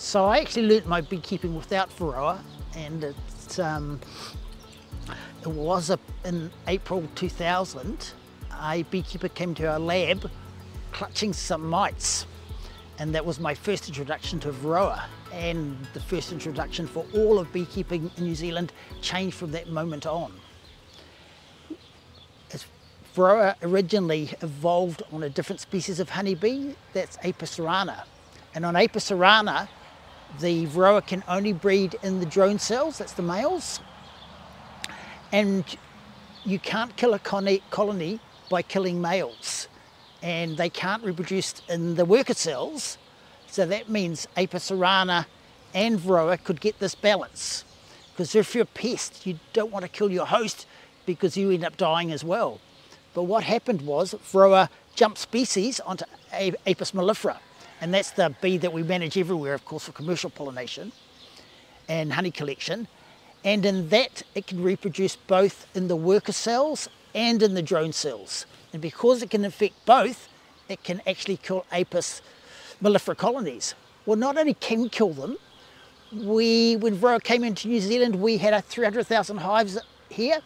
So I actually learnt my beekeeping without Varroa, and it was in April 2000, a beekeeper came to our lab clutching some mites, and that was my first introduction to Varroa, and the first introduction for all of beekeeping in New Zealand changed from that moment on. Varroa originally evolved on a different species of honeybee, that's Apis cerana, and on Apis cerana, the Varroa can only breed in the drone cells, that's the males, and you can't kill a colony by killing males, and they can't reproduce in the worker cells, so that means Apis cerana and Varroa could get this balance, because if you're a pest, you don't want to kill your host because you end up dying as well. But what happened was Varroa jumped species onto Apis mellifera, and that's the bee that we manage everywhere, of course, for commercial pollination and honey collection. And in that, it can reproduce both in the worker cells and in the drone cells. And because it can infect both, it can actually kill Apis mellifera colonies. Well, not only can kill them, when Varroa came into New Zealand, we had 300,000 hives here.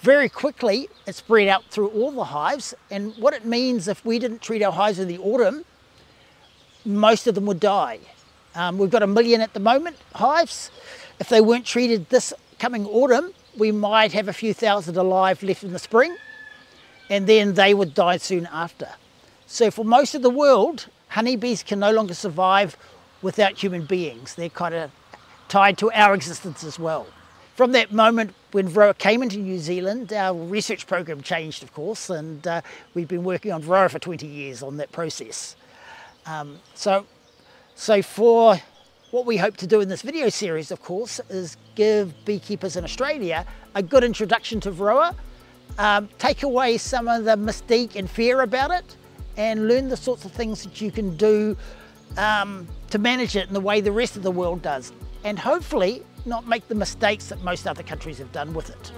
Very quickly, it spread out through all the hives. And what it means, if we didn't treat our hives in the autumn, most of them would die. We've got 1 million at the moment, hives. If they weren't treated this coming autumn, we might have a few thousand alive left in the spring, and then they would die soon after. So for most of the world, honeybees can no longer survive without human beings. They're kind of tied to our existence as well. From that moment when Varroa came into New Zealand, our research program changed, of course, and we've been working on Varroa for 20 years on that process. So for what we hope to do in this video series, of course, is give beekeepers in Australia a good introduction to Varroa, take away some of the mystique and fear about it, and learn the sorts of things that you can do to manage it in the way the rest of the world does, and hopefully not make the mistakes that most other countries have done with it.